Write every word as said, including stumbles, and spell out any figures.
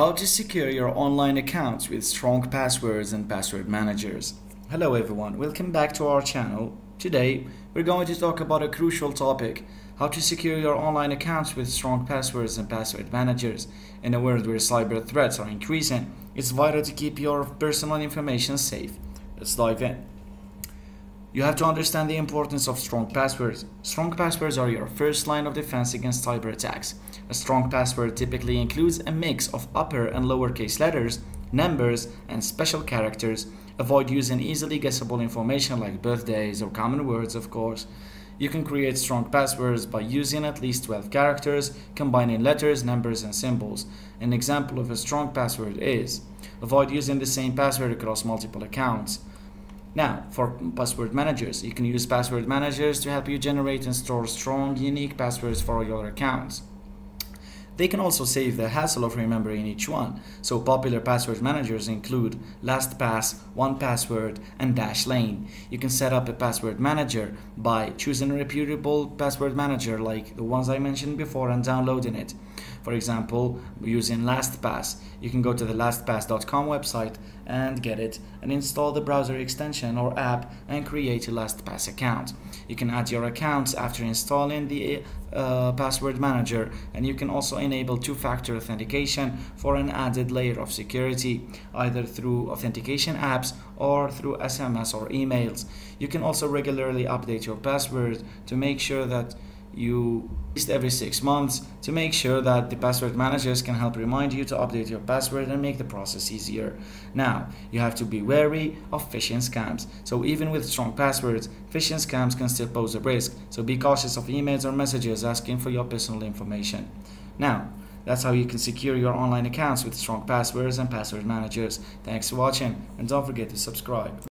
How to secure your online accounts with strong passwords and password managers. Hello everyone, welcome back to our channel. Today we're going to talk about a crucial topic: how to secure your online accounts with strong passwords and password managers. In a world where cyber threats are increasing, it's vital to keep your personal information safe. Let's dive in. You have to understand the importance of strong passwords. Strong passwords are your first line of defense against cyber attacks. A strong password typically includes a mix of upper and lowercase letters, numbers, and special characters. Avoid using easily guessable information like birthdays or common words, of course. You can create strong passwords by using at least twelve characters, combining letters, numbers, and symbols. An example of a strong password is: avoid using the same password across multiple accounts. Now, for password managers, you can use password managers to help you generate and store strong, unique passwords for your accounts. They can also save the hassle of remembering each one. So popular password managers include LastPass, one password, and Dashlane. You can set up a password manager by choosing a reputable password manager like the ones I mentioned before and downloading it. For example, using LastPass, you can go to the LastPass dot com website and get it and install the browser extension or app and create a LastPass account. You can add your accounts after installing the uh, password manager, and you can also enable two-factor authentication for an added layer of security, either through authentication apps or through S M S or emails. You can also regularly update your password to make sure that you at least every six months to make sure that the password managers can help remind you to update your password and make the process easier. Now, you have to be wary of phishing scams. So even with strong passwords, phishing scams can still pose a risk. So be cautious of emails or messages asking for your personal information. Now, that's how you can secure your online accounts with strong passwords and password managers. Thanks for watching, and don't forget to subscribe.